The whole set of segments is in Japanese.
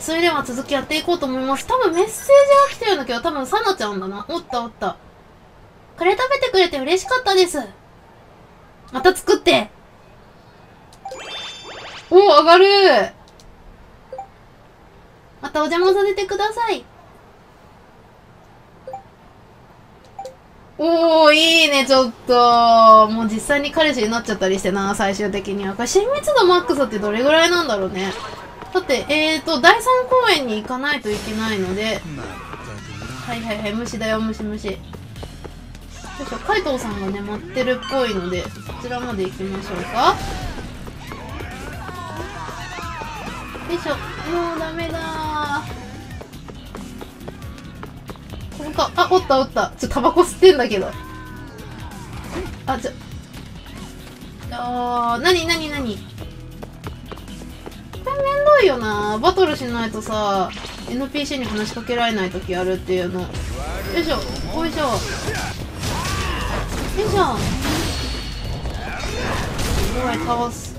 それでは続きやっていこうと思います。多分メッセージは来てるんだけど、多分サナちゃんだな。おったおった。カレー食べてくれて嬉しかったです。また作って。おお、上がる。またお邪魔させてください。おー、いいね、ちょっと。もう実際に彼氏になっちゃったりしてな、最終的には。これ、親密度マックスってどれぐらいなんだろうね。だって、第3公演に行かないといけないので。はいはいはい、虫だよ、虫虫。よいしょ、海藤さんがね、待ってるっぽいので、そちらまで行きましょうか。よいしょ、もうダメだー。あ、おったおった。ちょ、タバコ吸ってんだけど。あ、ちょ。なになになに。これめんどいよな。バトルしないとさ、NPC に話しかけられない時あるっていうの。よいしょ、おいしょ。よいしょ。すごい、倒す。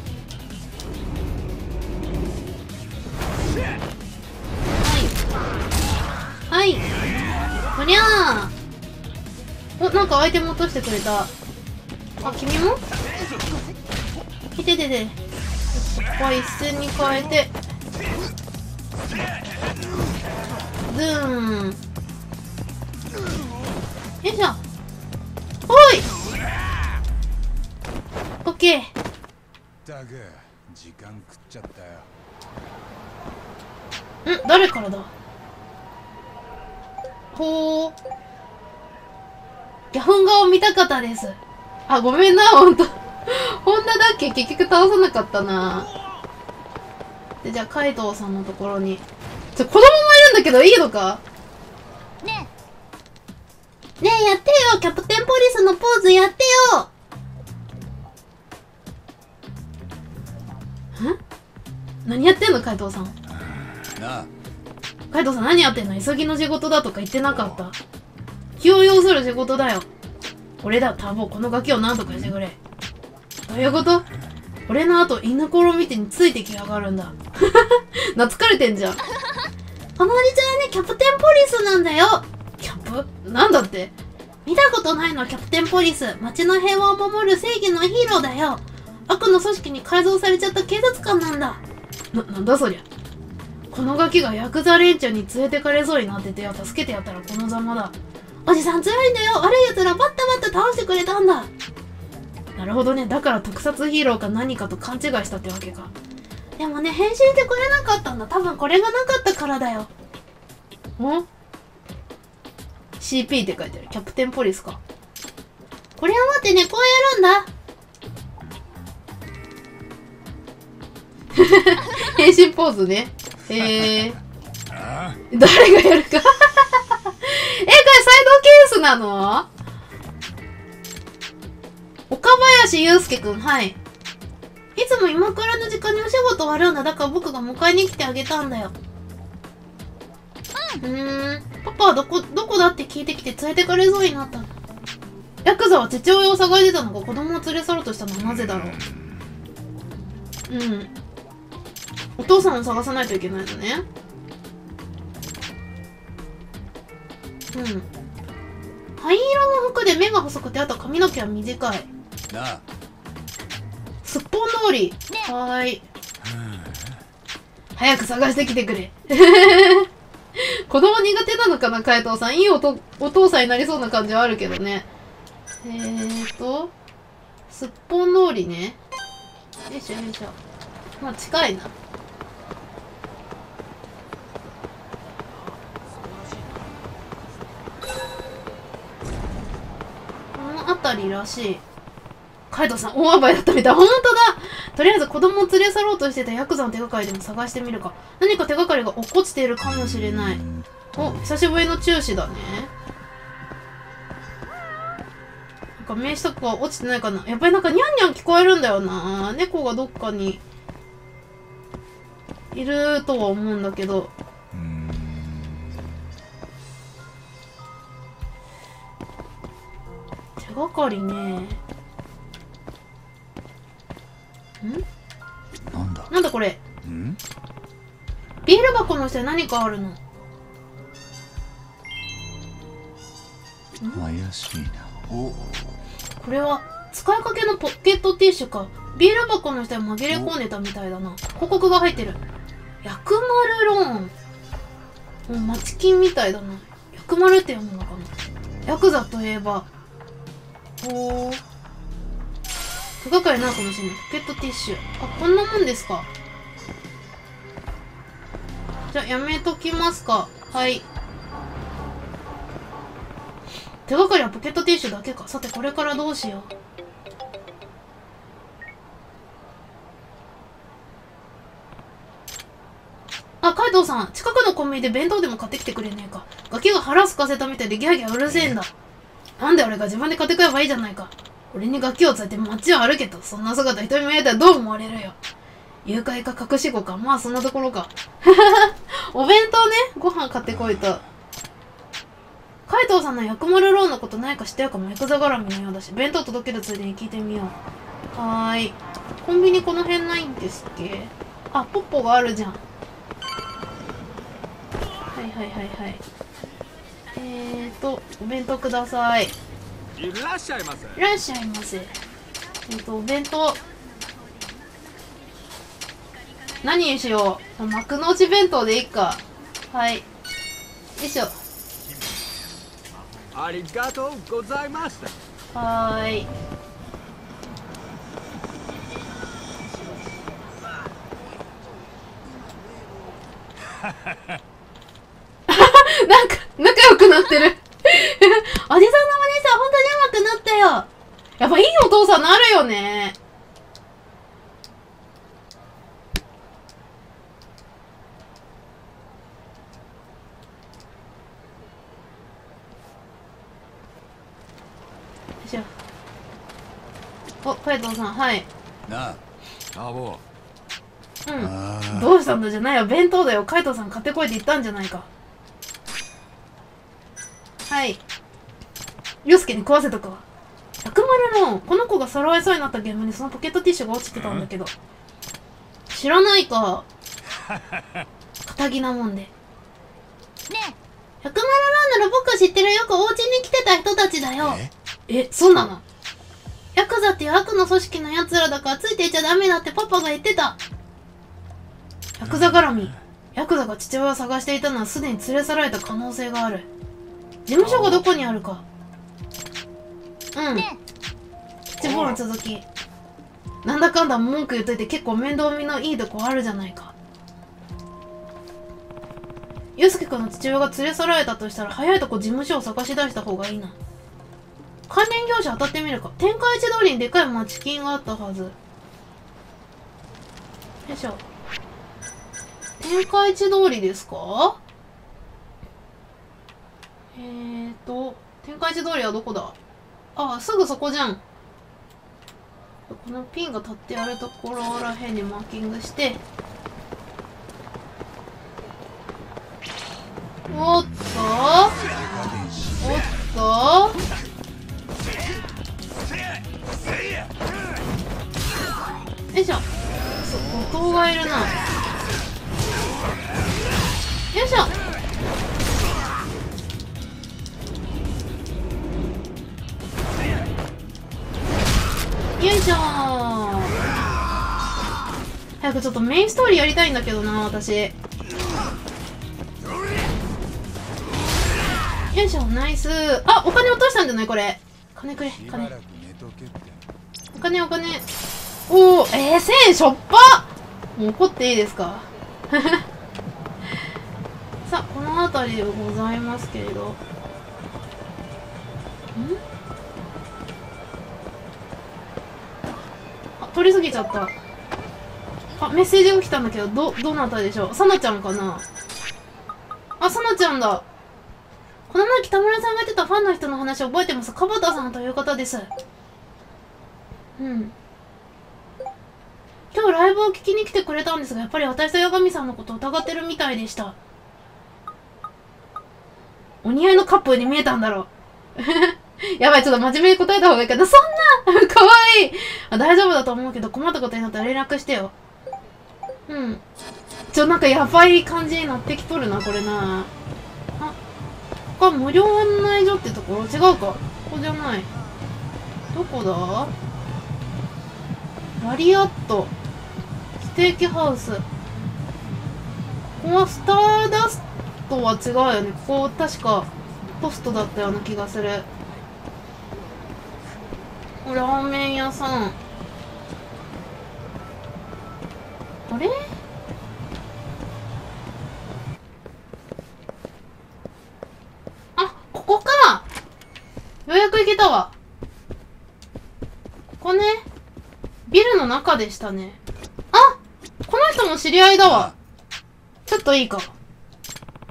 はい。はい。こりゃあ、お、なんかアイテム落としてくれた。あ、君もいててて。ここは一斉に変えて。ズーン。よいしょ。おい！オッケー。ったく、時間食っちゃったよ。ん？誰からだ？ほー。ギャフン顔見たかったです。あ、ごめんな、ほんと。ホンダだっけ？結局倒さなかったな。で、じゃあ、カイトウさんのところに。ちょ、子供もいるんだけど、いいのか？ねえ。ねえ、やってよ！キャプテンポリスのポーズやってよ！ん？何やってんの、カイトウさん。なあ。カイトさん何やってんの？急ぎの仕事だとか言ってなかった？気を要する仕事だよ。俺だ、タボ、このガキを何とかしてくれ。どういうこと？俺の後、犬ころ見てについてきやがるんだ。懐かれてんじゃん。このおじちゃんはね、キャプテンポリスなんだよ。キャプ？なんだって？見たことないの、キャプテンポリス。街の平和を守る正義のヒーローだよ。悪の組織に改造されちゃった警察官なんだ。なんだそりゃ。このガキがヤクザ連中に連れてかれそうになっててよ。助けてやったらこのざまだ。おじさん強いんだよ。悪い奴らバッタバッタ倒してくれたんだ。なるほどね。だから特撮ヒーローか何かと勘違いしたってわけか。でもね、変身してくれなかったんだ。多分これがなかったからだよ。ん？ CP って書いてある。キャプテンポリスか。これを持ってね、こうやるんだ。変身ポーズね。誰がやるか。え、これサイドケースなの？岡林祐介くん、はい。いつも今くらいの時間にお仕事終わるんだ。だから僕が迎えに来てあげたんだよ。パパはどこだって聞いてきて連れてかれそうになったの。ヤクザは父親を探してたのか、子供を連れ去ろうとしたのはなぜだろう。お父さんを探さないといけないのね。灰色の服で目が細くて、あと髪の毛は短い。すっぽん通り。はーい。早く探してきてくれ。子供苦手なのかな、海藤さん。いいお父さんになりそうな感じはあるけどね。すっぽん通りね。よいしょよいしょ。まあ近いな。辺りらしい。カイトさん大暴れだったみたい。本当だ。とりあえず子供を連れ去ろうとしてたヤクザの手がかりでも探してみるか。何か手がかりが落っこちているかもしれない。お、久しぶりの注視だね。なんか名刺とか落ちてないかな。やっぱりなんかニャンニャン聞こえるんだよな。猫がどっかにいるとは思うんだけど。手がかりね。なんだこれ。ビール箱の下何かあるの？怪しいな。お、これは使いかけのポケットティッシュか。ビール箱の下に紛れ込んでたみたいだな。広告が入ってる。薬丸ローン。もうマチキンみたいだな。薬丸って読むのかな。ヤクザといえば。おお。手がかりないかもしれない。ポケットティッシュ。あ、こんなもんですか。じゃあやめときますか。はい。手がかりはポケットティッシュだけか。さてこれからどうしよう。あ、カイトさん、近くのコンビニで弁当でも買ってきてくれねえか。ガキが腹すかせたみたいでギャーギャーうるせえんだ。なんで俺が自分で買ってくればいいじゃないか。俺にガキを連れて街を歩けと。そんな姿人に見えたらどう思われるよ。誘拐か隠し子か。まあそんなところか。お弁当ね。ご飯買ってこいと。海藤さんの薬丸ローンのことないか知ってるかも。ヤクザ絡みのようだし、弁当届けるついでに聞いてみよう。はーい。コンビニこの辺ないんですっけ？あ、ポッポがあるじゃん。はいはいはいはい。お弁当ください。いらっしゃいませ。いらっしゃいませ。お弁当。何にしよう。幕の内弁当でいいか。はい。よいしょ。ありがとうございました。はーい。なんか仲良くなってる。おじさんのお姉さん本当に上手くなったよ。やっぱいいお父さんなるよね。お、カイトさん、はい。なあ、アボ。うん。どうしたんだじゃないよ。弁当だよ。カイトさん買ってこいって言ったんじゃないか。はい。ユウスケに食わせとくわ。薬丸ローン。この子がさらわれそうになった現場にそのポケットティッシュが落ちてたんだけど。知らないか。堅気なもんで。ねえ、薬丸ローンなら僕知ってるよ。くお家に来てた人たちだよ。え、そうなの？ヤクザっていう悪の組織のやつらだからついていっちゃダメだってパパが言ってた。ヤクザ絡み。ヤクザが父親を探していたのはすでに連れ去られた可能性がある。事務所がどこにあるか。うん。キャッチボールの続き。なんだかんだ文句言っといて結構面倒見のいいとこあるじゃないか。ユウスケ君の父親が連れ去られたとしたら早いとこ事務所を探し出した方がいいな。関連業者当たってみるか。天下一通りにでかいマチキンがあったはず。よいしょ。天下一通りですか？天下一通りはどこだ？ああ、すぐそこじゃん。このピンが立ってあるところらへんにマーキングして。おっと？おっと？よいしょ。そう、後藤がいるな。よいしょ。よいしょー。早くちょっとメインストーリーやりたいんだけどな、私。よいしょ、ナイス。あ、お金落としたんじゃないこれ。金くれ、金。お金、お金。おー、1000円しょっぱ。もう怒っていいですか。さあ、この辺りでございますけれど。ん？あ、取りすぎちゃった。あ、メッセージが来たんだけど、どなたでしょう。さなちゃんかな。あ、さなちゃんだ。この前北村さんが言ってたファンの人の話覚えてますか。バタさんという方です。うん。今日ライブを聞きに来てくれたんですが、やっぱり私と八神さんのことを疑ってるみたいでした。お似合いのカップルに見えたんだろう。やばい、ちょっと真面目に答えた方がいいかな。そんなかわいい。大丈夫だと思うけど、困ったことになったら連絡してよ。うん。ちょ、なんかやばい感じになってきとるな、これな。あ、ここは無料案内所ってところ？違うか。ここじゃない。どこだ？マリアット。ステーキハウス。ここはスターダストは違うよね。ここ確かポストだったような気がする。ラーメン屋さん。あれ？あ、ここか！ようやく行けたわ。ここね。ビルの中でしたね。あ！この人も知り合いだわ。ちょっといいか。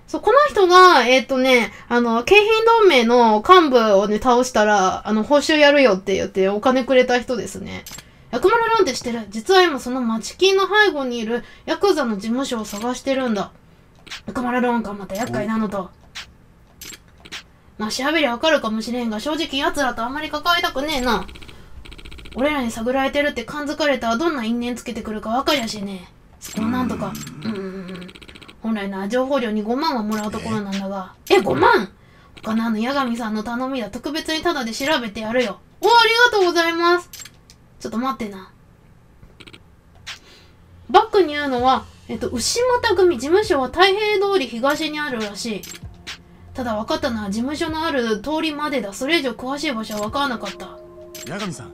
そう、この人が、京浜同盟の幹部をね、倒したら、報酬やるよって言ってお金くれた人ですね。薬丸ロンって知ってる？実は今その町金の背後にいるヤクザの事務所を探してるんだ。薬丸ロンがまた厄介なのと。まあ、調べりゃわかるかもしれんが、正直奴らとあんまり関わりたくねえな。俺らに探られてるって感づかれたらどんな因縁つけてくるかわかりゃしねえ。そこをなんとか。本来な、情報料に5万はもらうところなんだが。5万？他の八神さんの頼みだ。特別にタダで調べてやるよ。お、ありがとうございます。ちょっと待ってな。バックにあるのは、牛又組。事務所は太平通り東にあるらしい。ただ分かったのは事務所のある通りまでだ。それ以上詳しい場所は分からなかった。八神さん。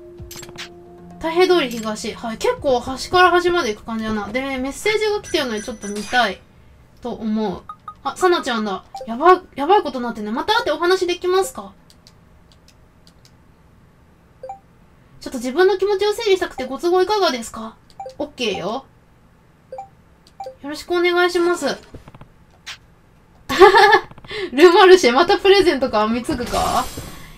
太平通り東。はい、結構端から端まで行く感じだな。で、メッセージが来てるのでちょっと見たい。と思う。あ、さなちゃんだ。やばいことになってね。また会ってお話できますか？ちょっと自分の気持ちを整理したくてご都合いかがですか？ OK よ。よろしくお願いします。ルマルシェ、またプレゼントか貢ぐか？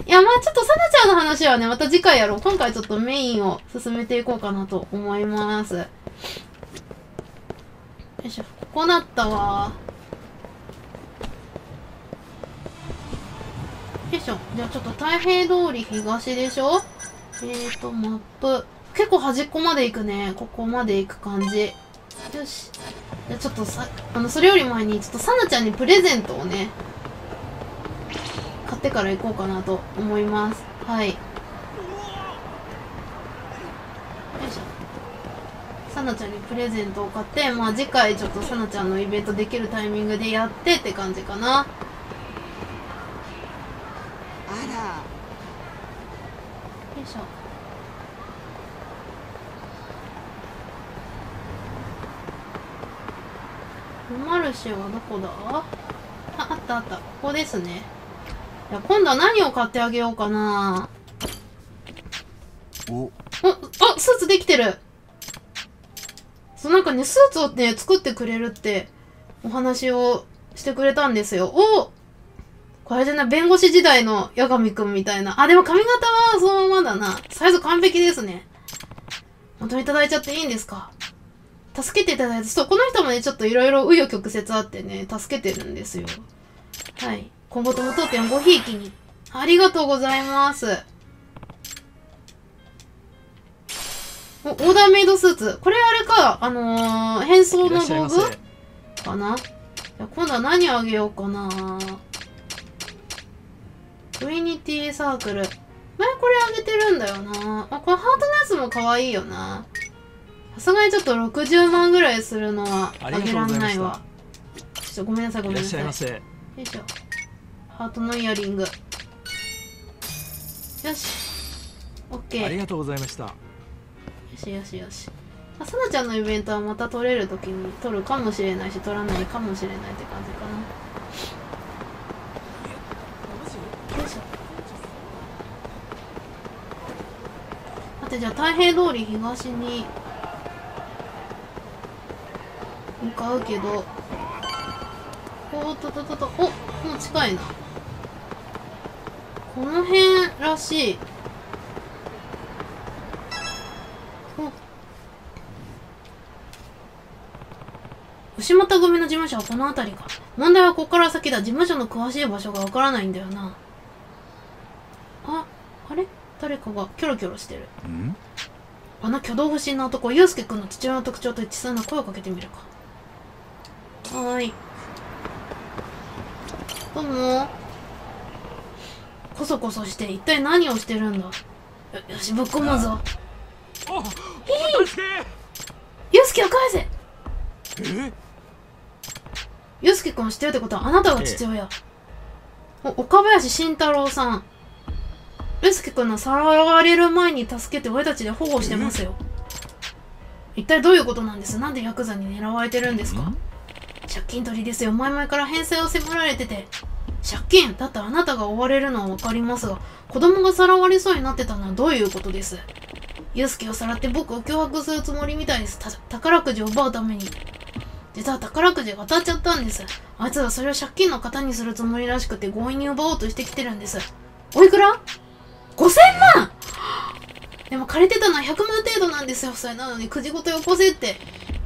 いや、まあちょっとさなちゃんの話はね、また次回やろう。今回ちょっとメインを進めていこうかなと思います。よいしょ。こうなったわ。よいしょ。じゃあちょっと太平通り東でしょ？マップ。結構端っこまで行くね。ここまで行く感じ。よし。じゃあちょっとさ、それより前に、ちょっとさなちゃんにプレゼントをね、買ってから行こうかなと思います。はい。よいしょ。さなちゃんにプレゼントを買って、まあ次回ちょっとさなちゃんのイベントできるタイミングでやってって感じかな。あら。よいしょ。ルマルシェはどこだ？あ、あったあった。ここですね。いや、今度は何を買ってあげようかな。あ、スーツできてる。そう、なんかね、スーツをね、作ってくれるってお話をしてくれたんですよ。お！これじゃな、弁護士時代の八神くんみたいな。あ、でも髪型はそのままだな。サイズ完璧ですね。本当にいただいちゃっていいんですか？助けていただいて、そう、この人もね、ちょっといろいろ紆余曲折あってね、助けてるんですよ。はい。今後とも当店ごひいきに。ありがとうございます。オーダーメイドスーツ。これあれか、変装の道具かな。今度は何あげようかな。トリニティサークル。前これあげてるんだよな。あ、このハートのやつも可愛いよな。さすがにちょっと60万ぐらいするのはあげらんないわ。ちょっとごめんなさい、ごめんなさい。いらっしゃいませ。よいしょ。ハートのイヤリング。よし。OK。ありがとうございました。よし。まあ、さなちゃんのイベントはまた撮れるときに撮るかもしれないし、撮らないかもしれないって感じかな。よいしょ。待って、じゃあ太平通り東に向かうけど、おっとっとっと、おっ、もう近いな。この辺らしい。牛又組の事務所はこの辺りか。問題はここから先だ。事務所の詳しい場所がわからないんだよな。あ、あれ？誰かがキョロキョロしてる。あの挙動不審な男、祐介君の父親の特徴と一致するな。声をかけてみるか。はい。どうも。こそこそして一体何をしてるんだ。よし、ぶっ込むぞ。ユウスケを返せ。ユウスケ君を知ってるってことはあなたが父親。岡林慎太郎さん、ユウスケ君のさらわれる前に助けて俺たちで保護してますよ。一体どういうことなんです。なんでヤクザに狙われてるんですか。借金取りですよ。前々から返済を迫られてて。借金だってあなたが追われるのは分かりますが、子供がさらわれそうになってたのはどういうことです。ユウスケをさらって僕を脅迫するつもりみたいです。宝くじを奪うために。実は宝くじが当たっちゃったんです。あいつはそれを借金の型にするつもりらしくて、強引に奪おうとしてきてるんです。おいくら ?5000万。でも借りてたのは100万程度なんですよ。それなのにくじごとよこせって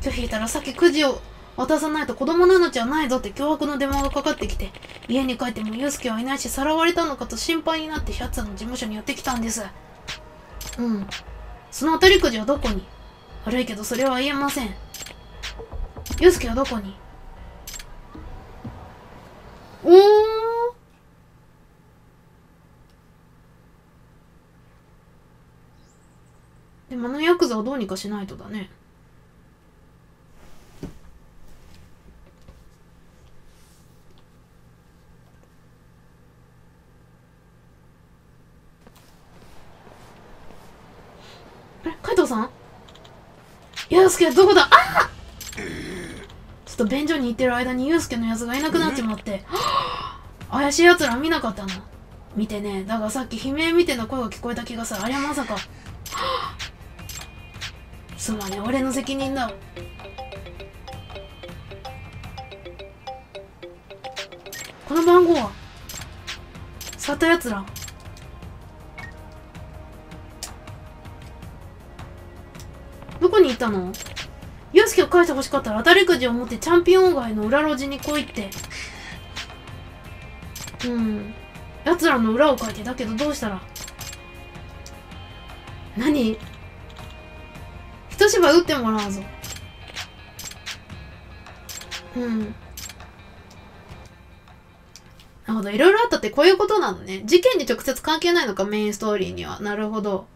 拒否したら、さっきくじを渡さないと子供の命はないぞって脅迫の電話がかかってきて、家に帰ってもユウスケはいないし、さらわれたのかと心配になって奴の事務所に寄ってきたんです。うん、その当たりくじはどこに。悪いけどそれは言えません。ユウスケはどこに。おー、でもあのヤクザをどうにかしないとだね。海藤さん、ユウスケどこだ。あー、ちょっと便所に行ってる間にユウスケのやつがいなくなっちまって、怪しいやつら見なかったの。見てね、だがさっき悲鳴みたいな声が聞こえた気がする。あれはまさか。すまね、俺の責任だ。この番号は去ったやつら。どこに行ったの。ユウスケを返してほしかったら当たりくじを持ってチャンピオン街の裏路地に来いって。うん、奴らの裏を書いて。だけどどうしたら。何、一芝居打ってもらうぞ。うん。なるほど、いろいろあったってこういうことなのね。事件に直接関係ないのか、メインストーリーには。なるほど。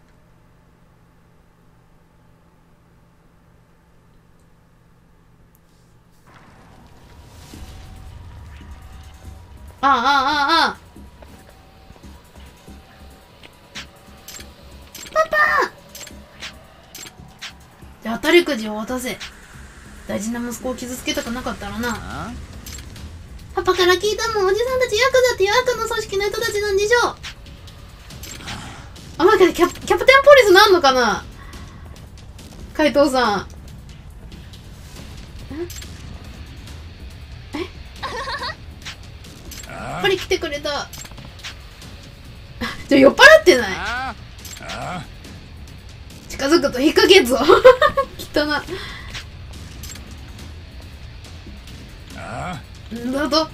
ああああああ、パパ。じゃあ当たりくじを渡せ。大事な息子を傷つけたくなかったらな。パパから聞いたもん。おじさんたちヤクザっていう悪の組織の人たちなんでしょう。あ、待って、キャプテンポリスなんのかな、海藤さん。やっぱり来てくれた。酔っ払ってない。近づくと引っ掛けるぞ。汚な。なんだと。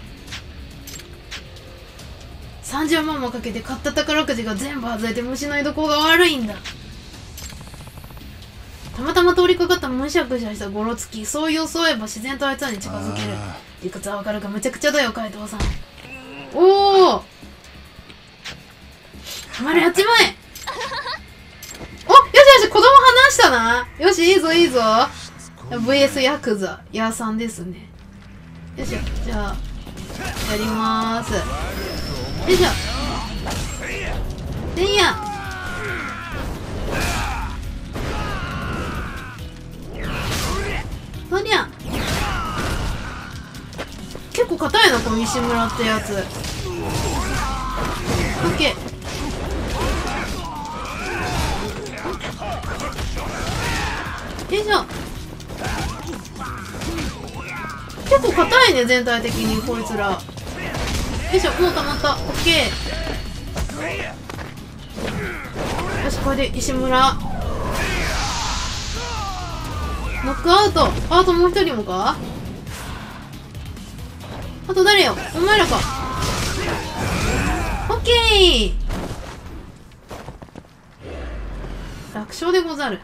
30万もかけて買った宝くじが全部外れて虫の居所が悪いんだ。たまたま通りかかったむしゃくしゃしたゴロつき。そう装えば自然とあいつらに近づける。理屈はわかるがむちゃくちゃだよ、海藤さん。おお、丸8枚。お、よしよし、子供離したな。よし、いいぞいいぞ。 VS ヤクザ屋さんですね。よいしょ、じゃあやりまーす。よいしょ、でんや。そりゃ結構硬いな、この西村ってやつ。オッケー。よいしょ。結構硬いね、全体的にこいつら。よいしょ、もう溜まった。オッケー。よし、これで西村ノックアウト。あともう一人もか。あと誰よ、お前らか。オッケー、楽勝でござる。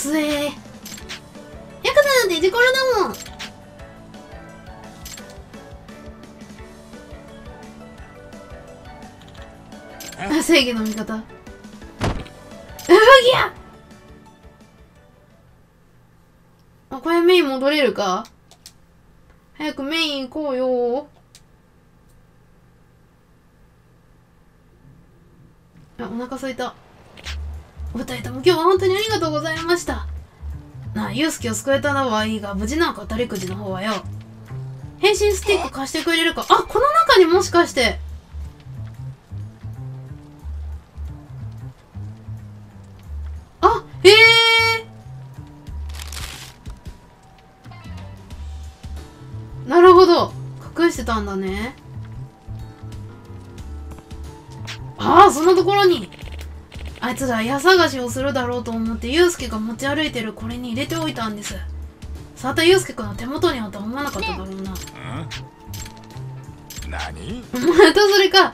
つえ。ヤクザなんてデジコロだもん。あ、正義の味方。ギア。あ、これメイン戻れるか。早くメイン行こうよ。あ、お腹空いた。お二人とも今日は本当にありがとうございました。なあ、ユウスケを救えたのはいいが、無事なんか当たりくじの方はよ。変身スティック貸してくれるか。あ、この中にもしかして。あ、へえ。なるほど。隠してたんだね。ああ、そのところに。あいつら家探しをするだろうと思って、ユウスケが持ち歩いてるこれに入れておいたんです。さてユウスケ君の手元にあったと思わなかっただろうな。何またそれか。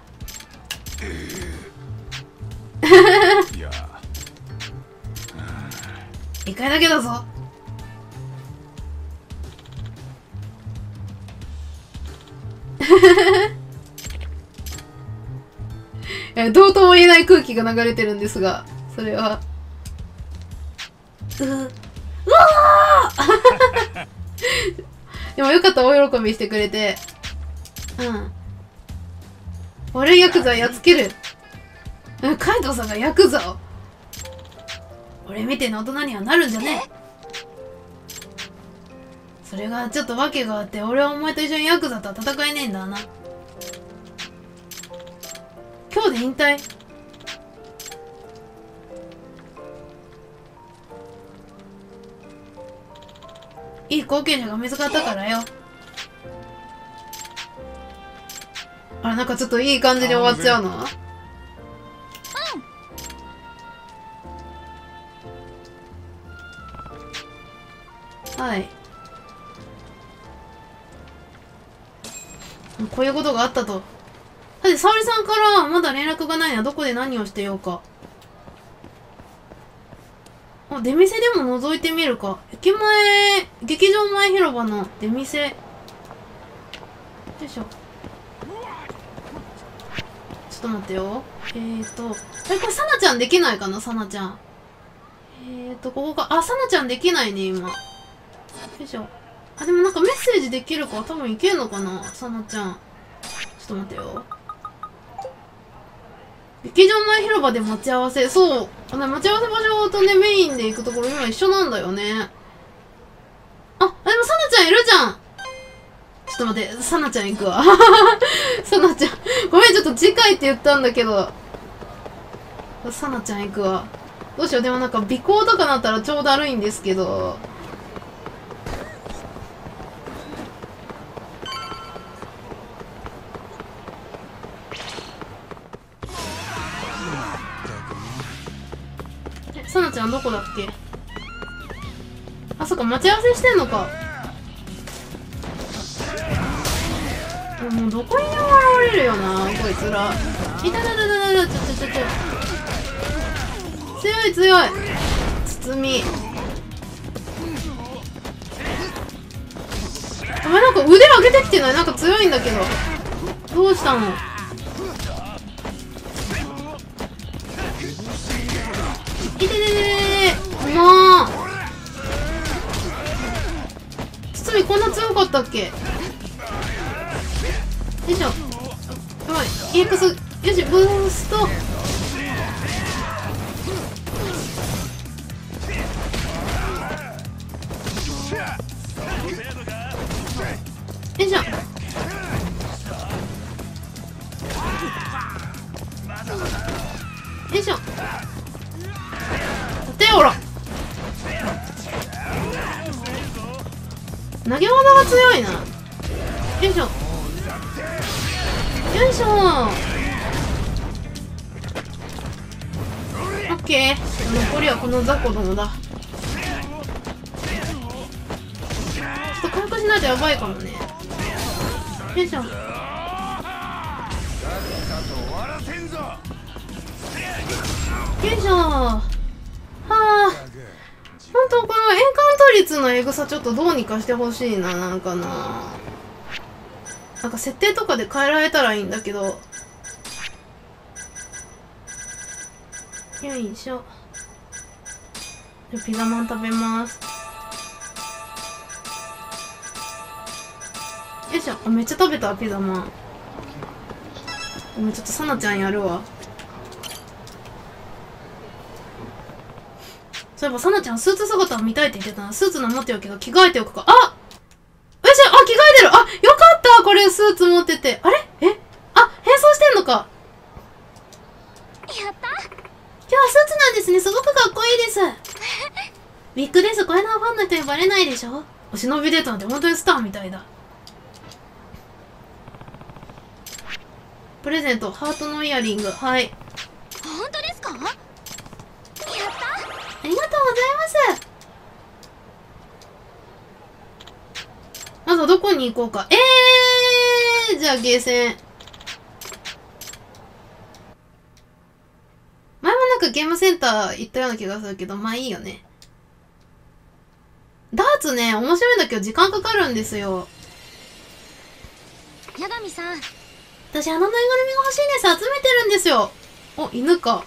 一回だけだぞ。どうとも言えない空気が流れてるんですが、それはうわーでもよかった、お喜びしてくれて。うん、悪いヤクザやっつける。カイトさんがヤクザを。俺みてえな大人にはなるんじゃねえ。それがちょっと訳があって、俺はお前と一緒にヤクザとは戦えねえんだな。今日で引退。いい後継者が見つかったからよ。あれ、なんかちょっといい感じに終わっちゃうな。はい。こういうことがあったと。だって沙織さんからまだ連絡がないのはどこで何をしてようか。あ、出店でも覗いてみるか。駅前、劇場前広場の出店。よいしょ。ちょっと待ってよ。あれ、これさなちゃんできないかな、さなちゃん。ここか。あ、さなちゃんできないね、今。よいしょ。あ、でもなんかメッセージできるか。多分いけるのかな、さなちゃん。ちょっと待ってよ。劇場前広場で待ち合わせ。そう。待ち合わせ場所とね、メインで行くところ今一緒なんだよね。あ、でもサナちゃんいるじゃん。ちょっと待って、サナちゃん行くわ。サナちゃん。ごめん、ちょっと次回って言ったんだけど。サナちゃん行くわ。どうしよう、でもなんか尾行とかなったらちょうどだるいんですけど。さなちゃんどこだっけ。あ、そっか、待ち合わせしてんのか。もうどこにでも現れるよな、こいつら。いたたたたた、ちょ強い強い。包み。あ、なんか腕上げてきてない？なんか強いんだけど。どうしたの？いててててて、もう堤こんな強かったっけ。よいしょ。おい、EX、よし、ブースト。よいしょ。よいしょ。ほら、投げ技が強いな。よいしょよいしょ。オッケー、残りはこの雑魚どもだ。ちょっと回復しないとやばいかもね。よいしょ。よいしょ。はあ、本当このエンカウント率のエグさちょっとどうにかしてほしいな、なんかな。なんか設定とかで変えられたらいいんだけど。よいしょ。じゃピザマン食べます。よいしょ。あ、めっちゃ食べた、ピザマン。ごめん、ちょっとさなちゃんやるわ。そういえば、さなちゃんスーツ姿を見たいって言ってたな。スーツの持っておけば着替えておくか。あっよし、あ、着替えてる、あ、よかったこれ、スーツ持ってて。あれえあ、変装してんのか。やった今日はスーツなんですね。すごくかっこいいです。ウィッグです。これならファンの人にバレないでしょ。お忍びデートなんて本当にスターみたいだ。プレゼント、ハートのイヤリング。はい。本当ですか。ありがとうございます。まずはどこに行こうか。じゃあゲーセン。前もなんかゲームセンター行ったような気がするけど、まあいいよね。ダーツね、面白いんだけど時間かかるんですよ。八神さん。私あのぬいぐるみが欲しいです。集めてるんですよ。お、犬か。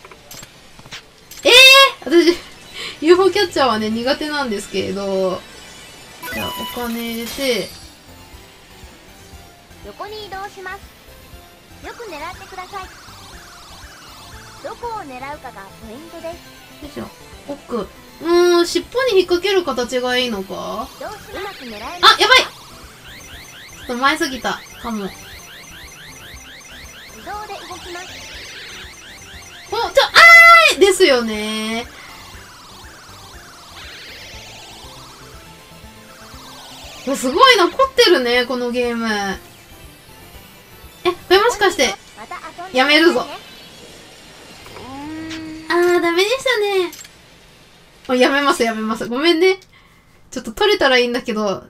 私、UFO キャッチャーはね、苦手なんですけれど。じゃあ、お金入れて。横に移動します。よく狙ってください。どこを狙うかがポイントです。よいしょ。奥。尻尾に引っ掛ける形がいいのか？あ、やばい！ちょっと前すぎたかも。移動で動きます。お、あー！ですよねー。すごいな、凝ってるね、このゲーム。これもしかして、やめるぞ。ダメでしたね。やめます、やめます。ごめんね。ちょっと撮れたらいいんだけど、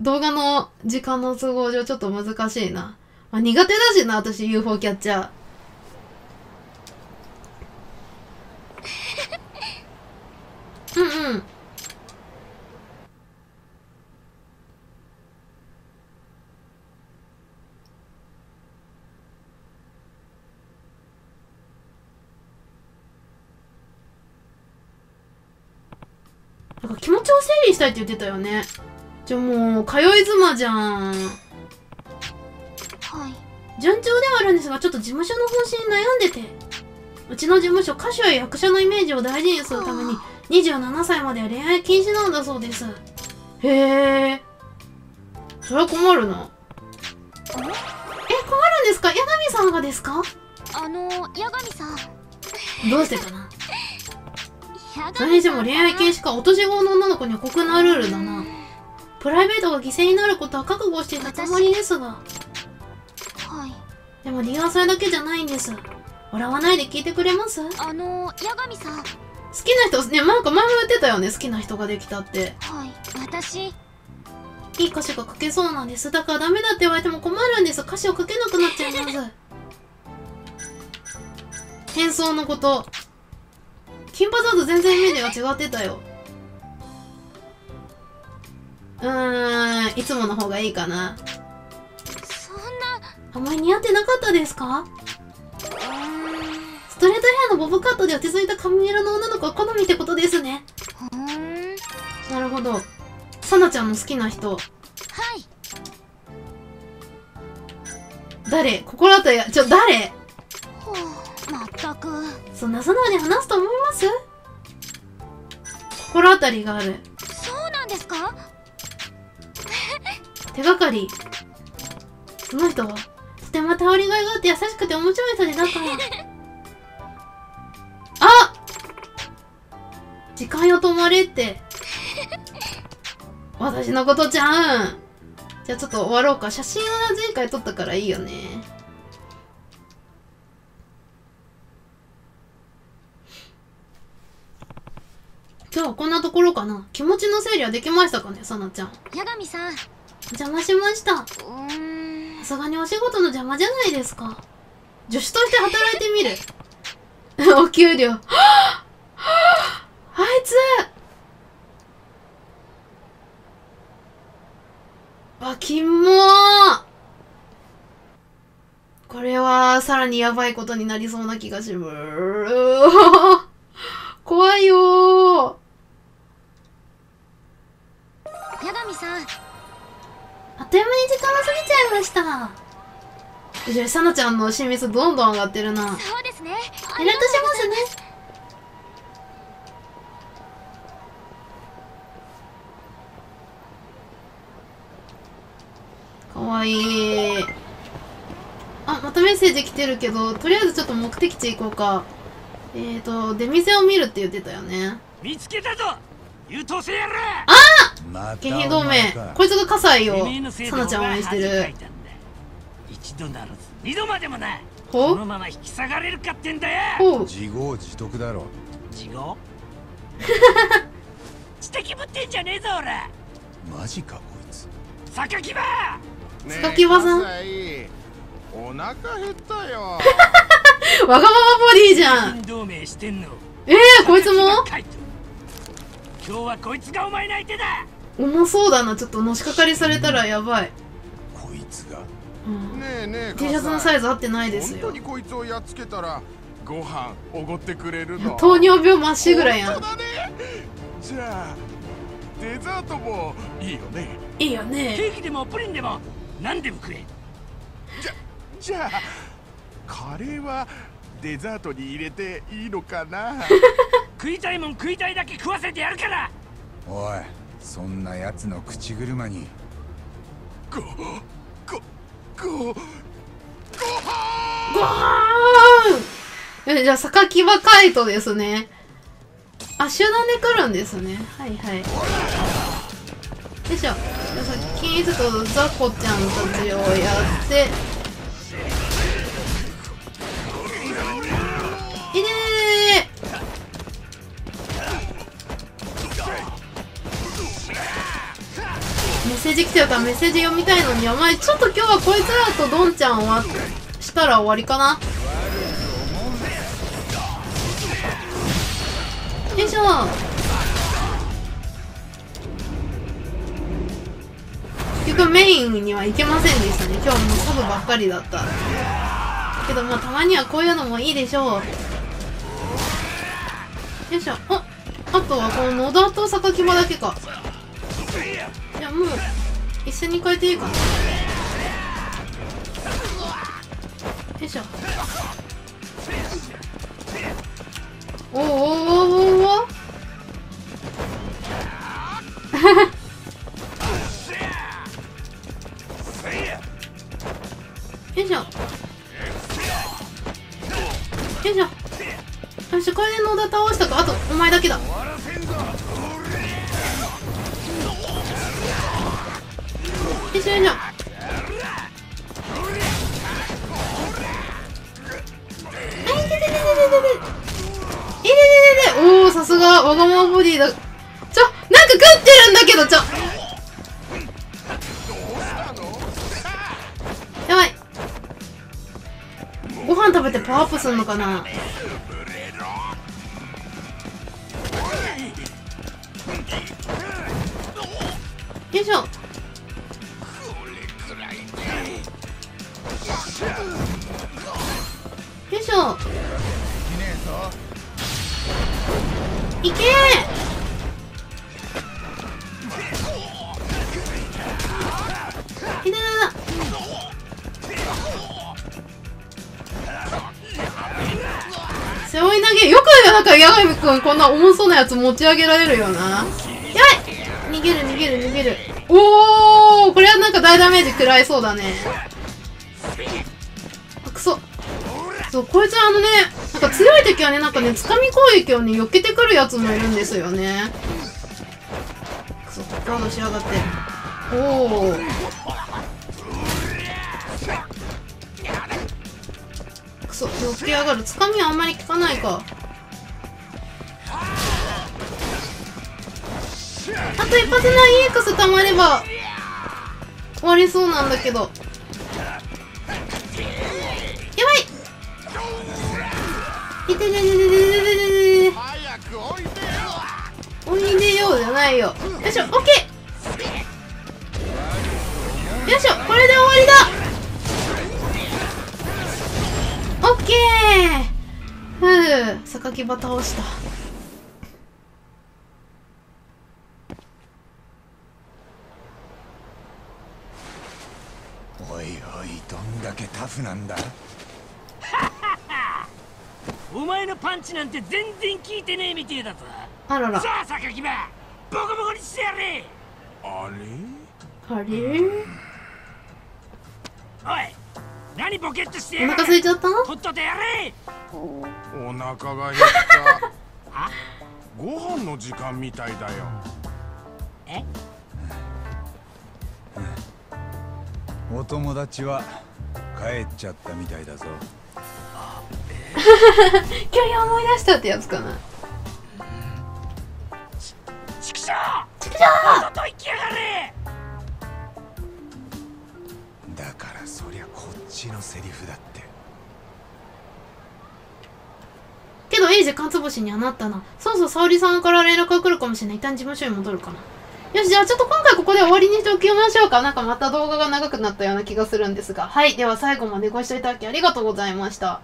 動画の時間の都合上ちょっと難しいな。まあ、苦手だしな、私、UFO キャッチャー。うんうん。なんか気持ちを整理したいって言ってたよね。じゃあもう、通い妻じゃん。はい。順調ではあるんですが、ちょっと事務所の方針に悩んでて。うちの事務所、歌手や役者のイメージを大事にするために、27歳までは恋愛禁止なんだそうです。へえ。それは困るな。困るんですか？八神さんがですか？八神さん。どうしてかな。それにしても恋愛禁止か。お年頃の女の子には酷なルールだな。プライベートが犠牲になることは覚悟していたつもりですが。はい。でも理由はそれだけじゃないんです。笑わないで聞いてくれます？八神さん。好きな人、ね、なんか前も言ってたよね。好きな人ができたって。はい。私。いい歌詞が書けそうなんです。だからダメだって言われても困るんです。歌詞を書けなくなっちゃいます。変装のこと。金髪だと全然イメージが違ってたよ。いつもの方がいいかな。そんな、あんまり似合ってなかったですか？ストレートヘアのボブカットで落ち着いた髪色の女の子は好みってことですね。なるほど。さなちゃんの好きな人。はい。誰？ここだったら、誰？まったくそんな素直に話すと思います？心当たりがある。そうなんですか？手がかり。その人はとても頼りがいがあって優しくて面白い人で、だからあ時間よ止まれって。私のことじゃん。じゃあちょっと終わろうか。写真は前回撮ったからいいよね。今日はこんなところかな。気持ちの整理はできましたかね、さなちゃん。八神さん。邪魔しました。さすがにお仕事の邪魔じゃないですか。助手として働いてみる。お給料。あいつわ、キモー。これはさらにやばいことになりそうな気がします。怖いよー。八神さん、あっという間に時間が過ぎちゃいました。じゃあさなちゃんの親密どんどん上がってるな。そうですね。イラッとしますね。かわいい。あ、またメッセージ来てるけど、とりあえずちょっと目的地行こうか。出店を見るって言ってたよね。見つけたぞ。優等生やら。あっ、県兵同盟。こいつが葛西をさなちゃんを応援してる。一度ならず二度までもない。このまま引き下がれるかってんだよ。自業自得だろ。自業。知的ぶってんじゃねえぞ俺。マジかこいつ。榊場。榊場さん。お腹減ったよ。わがままボディじゃん。こいつも。今日はこいつがお前の相手だ。重そうだな、ちょっとのしかかりされたらやばい。こいつが。T シャツのサイズ合ってないですよ。本当にこいつをやっつけたらご飯おごってくれるの。糖尿病まっしぐらやん。じゃあデザートもいいよね。いいよね。ケーキでもプリンでも何でも食え。じゃあカレーはデザートに入れていいのかな。食いたいもん食いたいだけ食わせてやるから。おい、そんなやつの口車にごはん。じゃあ榊場海斗ですね。あ、集団で来るんですね。はいはい。よいしょ。先にちょっとザコちゃんたちをやってメッセージ来てるからメッセージ読みたいのに、お前ちょっと今日はこいつらとドンちゃん終わしたら終わりかな。よいしょ。結局メインには行けませんでしたね。今日もサブばっかりだったけど、まあたまにはこういうのもいいでしょう。よいしょ。あとはこの野田と榊場だけか。じゃあもう一緒に変えていいかな。よいしょ。おおよいしょよいしょよし、これで野田倒したか。あとお前だけだ。よいしょよいしょ。おお、さすがわがままボディだ。なんか食ってるんだけど。やばい。ご飯食べてパワーアップするのかな。よいしょ。よいしょ。いけー。いだだだ。背負い投げよくやなんかヤガミくん、こんな重そうなやつ持ち上げられるよな。やばい。逃げる逃げる逃げる。おお、これはなんか大ダメージ食らいそうだね。あ、くそ。そう、こいつはなんか強い時はね、なんかね、掴み攻撃をね、避けてくるやつもいるんですよね。くそ、ガードしやがって。おお。くそ、避けやがる。掴みはあんまり効かないか。あと一発な EX たまれば終わりそうなんだけど。いてててててててて。おいでようじゃないよ。よいしょ、オッケー。よいしょ、これで終わりだ。オッケー。ふう、榊場倒した。おいおい、どんだけタフなんだ。お前のパンチなんて全然効いてねえみてえだぞ。あらら。さあ榊場、ボコボコにしてやれ。あれ？あれ？おい、何ボケっとしてやる。お腹空いちゃった？とっととやれ。お腹が減った。ご飯の時間みたいだよ。え？お友達は帰っちゃったみたいだぞ。急に思い出したってやつかな。ちくしょう！ちくしょう！外行きやがれ！だからそりゃこっちのセリフだって。けどエイジかつぼしにはなったな。そうそう、沙織さんから連絡が来るかもしれない。一旦事務所に戻るかな。よし、じゃあちょっと今回ここで終わりにしておきましょうか。なんかまた動画が長くなったような気がするんですが。はい、では最後までご視聴いただきありがとうございました。